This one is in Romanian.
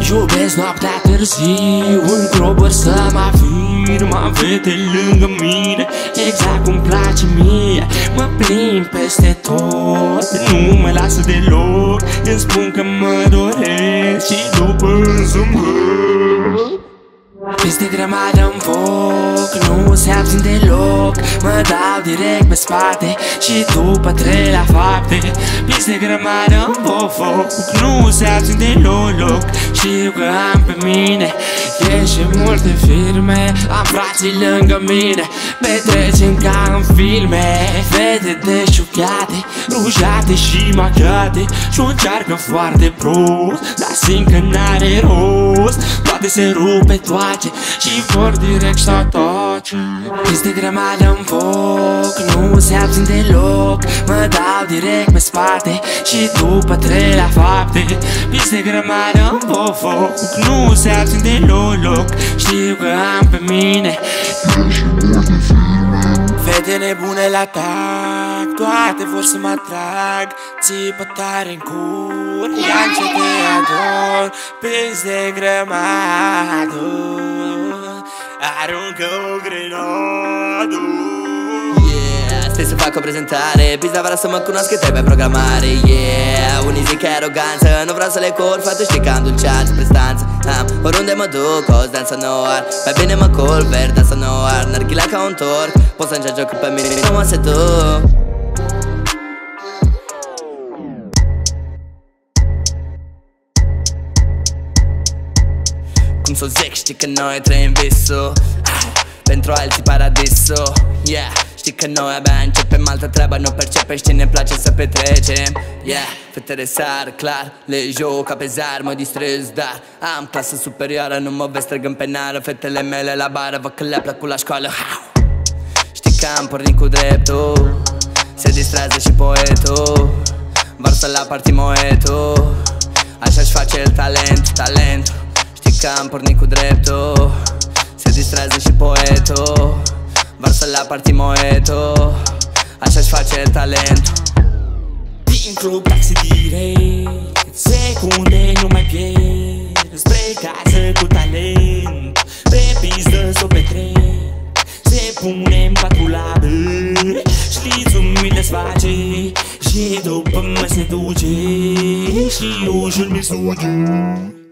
Iubesc noaptea târziu, în groburi să mă afirm. Am fete lângă mine, exact cum place mie. Mă plimb peste tot, nu mă lasă deloc. Îmi spun că mă doresc și după îmi zâmbesc. Peste grămadă-n foc, nu se abțin deloc. Mă dau direct pe spate și după trec la fapte. Peste grămadă-n foc, nu se abțin deloc. Știu că am pe mine ieși multe firme. Am frații lângă mine, petrecem ca în filme. Fete deșuchiate, rujate și machiate, și-o încearcă foarte prost, dar simt că n-are rost. Toate se rupe toace și vor direct să toace. Peste grămadă-n foc, nu se abțin deloc. Mă dau direct pe spate și după trec la fapte. Peste grămadă-n foc, nu se abțin deloc. Știu că am pe mine fete nebune la tac, toate vor să mă atrag. Țipă tare în cur, ia ce te ador. Peste grămadă aruncă o grenadă. Stai să fac o prezentare, pizda vara să mă cunosc că trebuie programare. Unii zic aroganță, nu vreau să le curg, fata știi că am dulceață, prestanță. Oriunde mă duc, o dansa noir, mai bine mă culc, verde, dansa noir. Narghila ca un torc, poți să încerci jocul pe mine, nu mă seduc. Cum s-o zic, știi că noi trăim visul, pentru alții paradisul. Știi că noi abia începem altă treabă, nu percepești, ne place să petrecem. Fetele sar, clar, le joc ca pe zar, mă distrez, dar am clasă superioară, nu mă vezi trăgând penală. Fetele mele la bară, văd că le-a plăcut la școală. Știi că am pornit cu dreptul, se distrează și poetul, varsă la partii moetul, așa-și face el talent. Știi că am pornit cu dreptul, se distrează și poetul, varsă la partii moetul, așa-și face talent. Dintr-un taxi direct, secunde nu mai pierd. Spre casă cu talent, pe pizdă s-o petrec. Se pune în patrulabă, știți unui desface. Și după mă se duce și ușul mi suge.